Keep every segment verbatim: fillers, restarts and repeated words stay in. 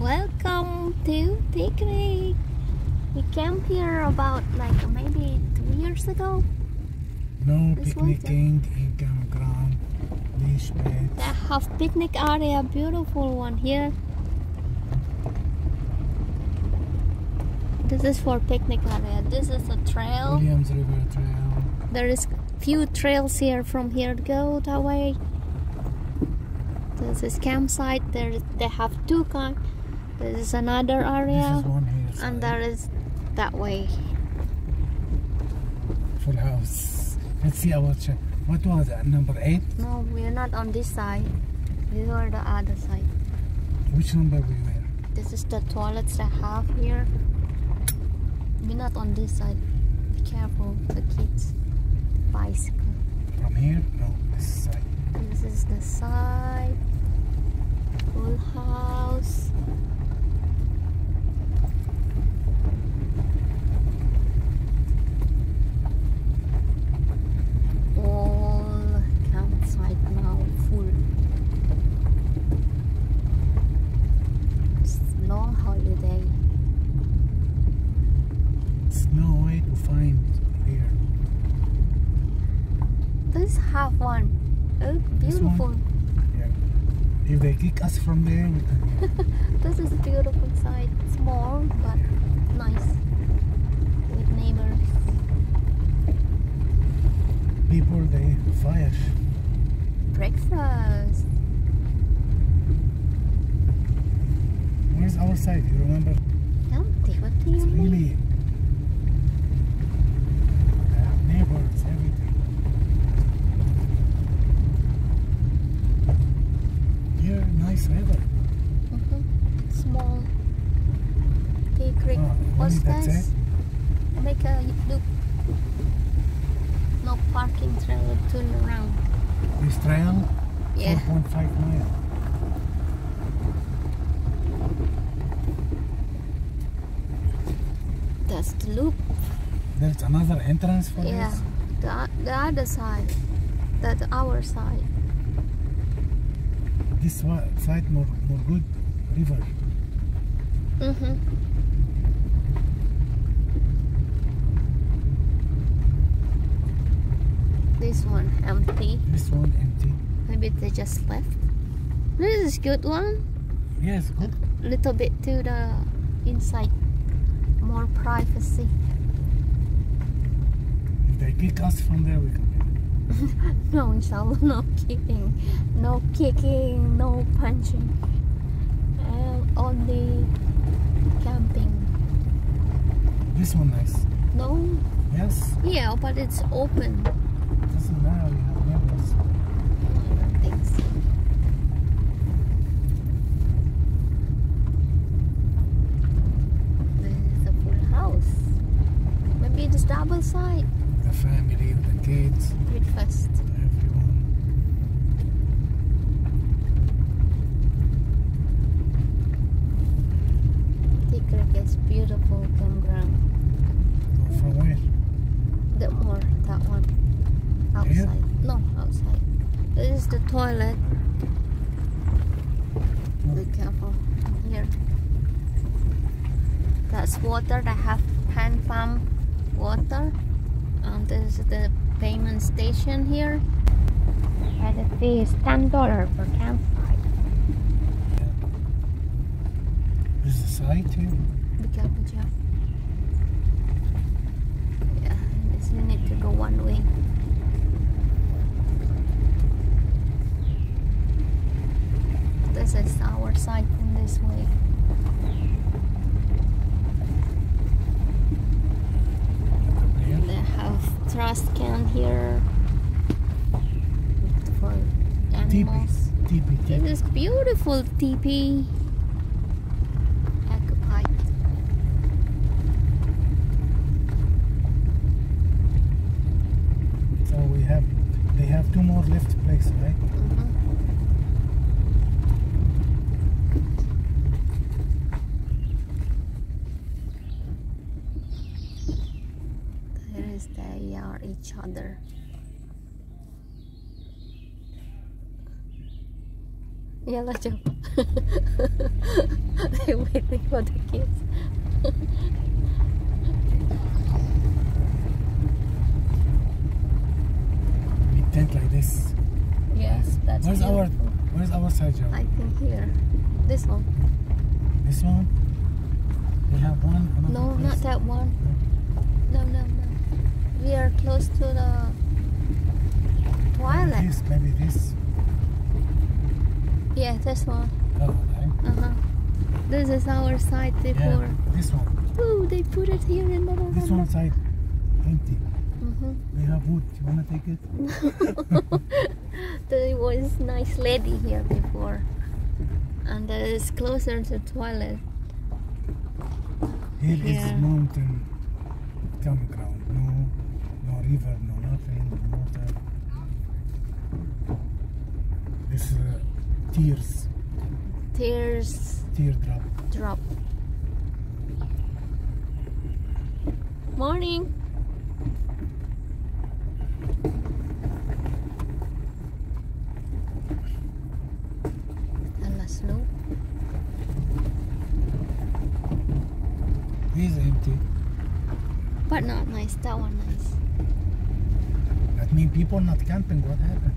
Welcome to picnic. We camped here about like maybe two years ago. No picnicking in campground. These beds. They have picnic area, beautiful one here. This is for picnic area. This is a trail. Williams River Trail. There is few trails here. From here to go that way. This is campsite. There they have two kind. There is another area. This is one here, and there is that way. Full house. Let's see our check. What was that? Number eight? No, we're not on this side. We were the other side. Which number we were? This is the toilets they have here. We're not on this side. Be careful, the kids' bicycle. From here? No, this side. This is the side. Full house. All campsite now full. It's a long holiday. There's no way to find here. Let's have one. Oh, beautiful. Yeah. If they kick us from there, we can. This is a beautiful site. Small, but nice. With neighbors. People, they fire. Breakfast. Where's our site? You remember? Empty. What do you it's mean? Really neighbors, everything. Nice river. Mm-hmm. Small. Okay, creek. Oh, what's this? Make a loop. No parking trailer. Turn around. This trail? Yeah. four point five miles. That's the loop. There's another entrance for yeah, this? Yeah. The, the other side. That's our side. This side more, more good river. Mm-hmm. This one empty. This one empty. Maybe they just left. This is good one. Yes, good. A little bit to the inside. More privacy. If they kick us from there, we can. No, inshallah, no kicking, no kicking, no punching, um, only camping. This one nice. No? Yes? Yeah, but it's open. It doesn't matter, you have neighbors. No, I don't think so. This is a full house. Maybe it's double side. The family, the kids. Breakfast. Everyone. The creek is beautiful campground. From where? The more that one. Outside. Here? No, outside. This is the toilet. No. Be careful. Here. That's water. They have hand pump water. And there's the payment station here. And the fee is ten dollars per campsite. Yeah. There's a site here. Be careful, Jeff. Yeah, this you need to go one way. This is our site in this way. Trash can here for animals. Teepee, teepee, teepee. This is beautiful teepee. Occupied. So we have, they have two more left places, right? They are each other. yellow jump. They're waiting for the kids. Tent like this. Yes, that's. Where's beautiful. our Where's our side job? I think here. This one. This one. We have one. No, place. Not that one. No, no, no. We are close to the toilet. Maybe this, maybe this. Yeah, this one. Oh, okay. Uh huh. This is our side before. Yeah, this one. Oh, they put it here in the. This one side empty. Mm-hmm. We have wood. You wanna take it? There was nice lady here before, and it is closer to toilet. Here yeah. is mountain campground. No, no river, no nothing, no water. This is uh, tears. Tears. Teardrop. Drop. Morning. Is empty, but not nice. That one nice. That means people not camping. What happened?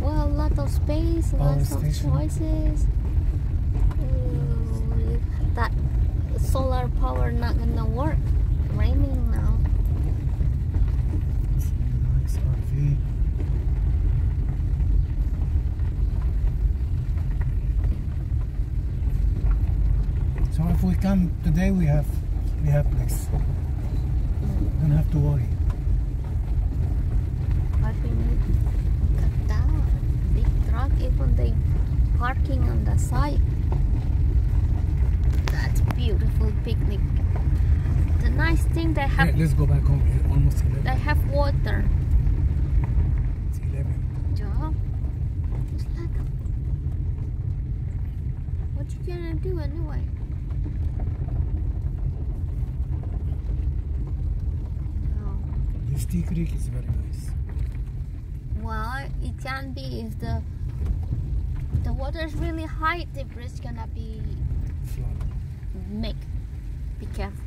What? Well, a lot of space, lots of choices. Ooh, that solar power not gonna work. Raining now. It's a nice R V. So if we come today, we have. We have place. Don't have to worry. But we need to cut down big truck, even they parking on the side. That's beautiful picnic. The nice thing they have. Hey, let's go back home. It's almost eleven. They have water. It's eleven. Job. What you gonna do anyway? Tea Creek is very nice. Well, it can be if the the water is really high, the bridge gonna be flooded. Make be careful.